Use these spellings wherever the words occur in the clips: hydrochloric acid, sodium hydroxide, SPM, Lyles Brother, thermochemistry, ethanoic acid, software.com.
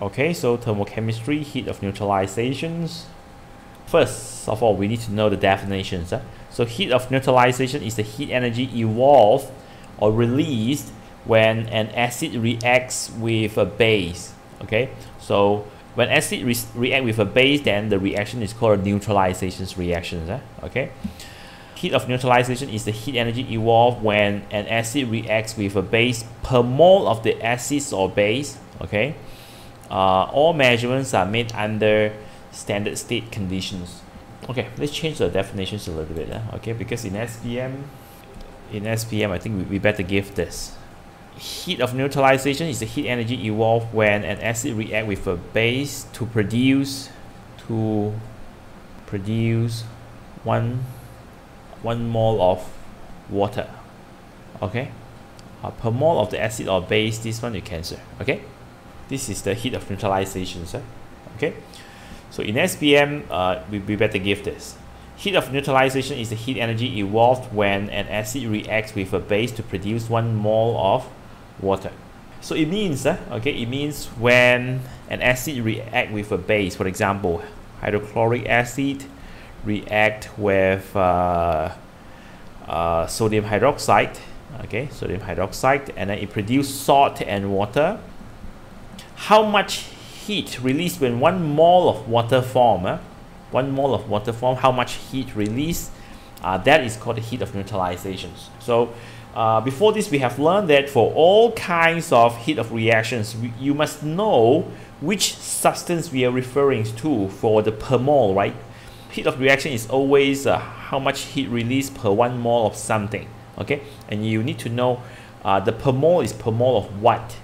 Okay, so thermochemistry, heat of neutralizations. First of all, we need to know the definitions. So heat of neutralization is the heat energy evolved or released when an acid reacts with a base. Okay, so when acid reacts with a base, then the reaction is called a neutralization reaction. Okay, heat of neutralization is the heat energy evolved when an acid reacts with a base per mole of the acids or base. Okay, all measurements are made under standard state conditions. Okay, let's change the definitions a little bit. Okay, because in SPM, I think we better give this. Heat of neutralization is the heat energy evolved when an acid reacts with a base to produce one mole of water. Okay, per mole of the acid or base, this one you cancel. Okay, this is the heat of neutralization. Okay, so in SPM, we better give this. Heat of neutralization is the heat energy evolved when an acid reacts with a base to produce one mole of water. So it means, it means when an acid reacts with a base, for example, hydrochloric acid react with sodium hydroxide, and then it produces salt and water. How much heat released when one mole of water form? One mole of water form, how much heat released? That is called the heat of neutralization. So before this, we have learned that for all kinds of heat of reactions, you must know which substance we are referring to for the per mole, right? Heat of reaction is always how much heat released per one mole of something, okay? And you need to know the per mole is per mole of what?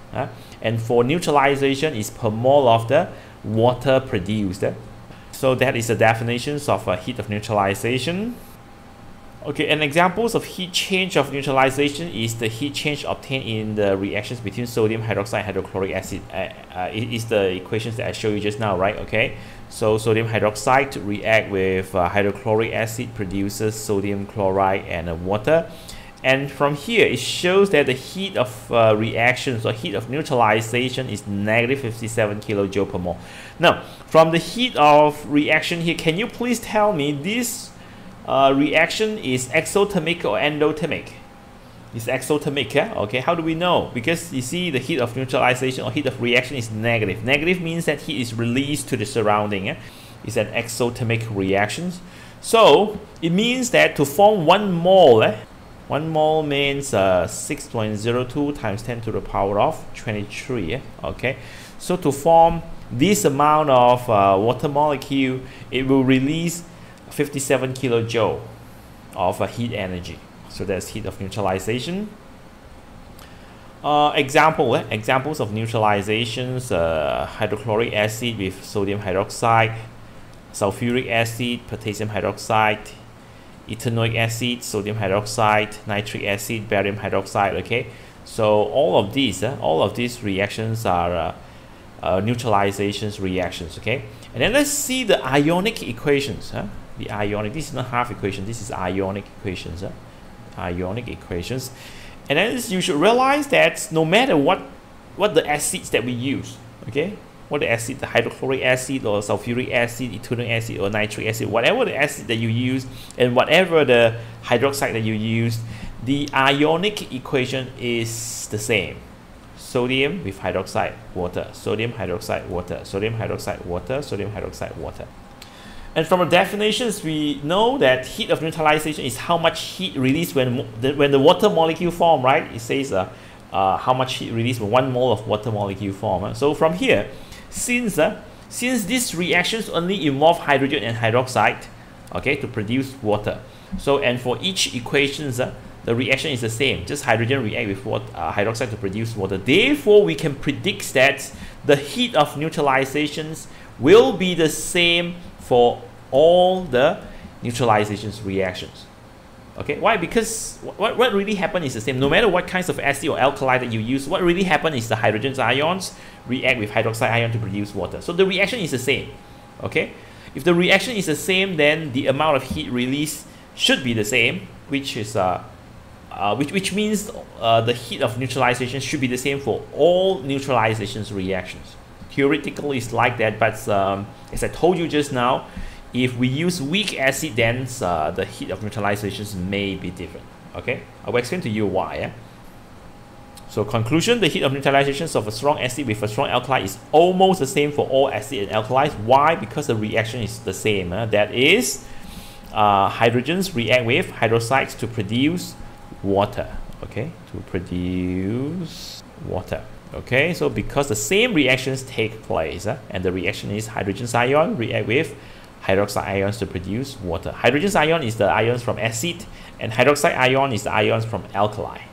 And for neutralization is per mole of the water produced. So that is the definitions of heat of neutralization. Okay, and examples of heat change of neutralization is the heat change obtained in the reactions between sodium hydroxide and hydrochloric acid. It is the equations that I showed you just now, right? Okay, so sodium hydroxide react with hydrochloric acid, produces sodium chloride and water. And from here, it shows that the heat of reactions or heat of neutralization is negative 57 kilojoule per mole. Now, from the heat of reaction here, can you please tell me this reaction is exothermic or endothermic? It's exothermic, okay? How do we know? Because you see the heat of neutralization or heat of reaction is negative. Negative means that heat is released to the surrounding. It's an exothermic reaction. So, it means that to form one mole, one mole means 6.02 times 10 to the power of 23. Okay, so to form this amount of water molecule, it will release 57 kilojoule of heat energy. So that's heat of neutralization. Examples of neutralizations: hydrochloric acid with sodium hydroxide, sulfuric acid, potassium hydroxide, ethanoic acid, sodium hydroxide, nitric acid, barium hydroxide. Okay, so all of these reactions are neutralizations reactions. Okay, and then let's see the ionic equations. The ionic, this is not half equation, this is ionic equations. Ionic equations, and then you should realize that no matter what the acids that we use, okay, what the acid, the hydrochloric acid or sulfuric acid, ethanoic acid or nitric acid, whatever the acid that you use and whatever the hydroxide that you use, the ionic equation is the same. Sodium with hydroxide, water, sodium hydroxide, water, sodium hydroxide, water, sodium hydroxide, water. And from the definitions, we know that heat of neutralization is how much heat released when the water molecule form, right? It says how much heat released when one mole of water molecule form. So from here, since these reactions only involve hydrogen and hydroxide, okay, to produce water. So, and for each equations, the reaction is the same. Just hydrogen react with hydroxide to produce water. Therefore, we can predict that the heat of neutralizations will be the same for all the neutralizations reactions. Okay, why? Because what really happened is the same. No matter what kinds of acid or alkali that you use, what really happened is the hydrogen ions react with hydroxide ion to produce water. So the reaction is the same. Okay, if the reaction is the same, then the amount of heat released should be the same, which is which means the heat of neutralization should be the same for all neutralizations reactions. Theoretically, it's like that, but as I told you just now, if we use weak acid, then the heat of neutralizations may be different. Okay, I will explain to you why. Yeah? So conclusion, the heat of neutralizations of a strong acid with a strong alkali is almost the same for all acid and alkalis. Why? Because the reaction is the same. That is, hydrogens react with hydroxides to produce water. Okay, to produce water. Okay, so because the same reactions take place, and the reaction is hydrogen ion react with hydroxide ions to produce water. Hydrogen ion is the ions from acid, and hydroxide ion is the ions from alkali.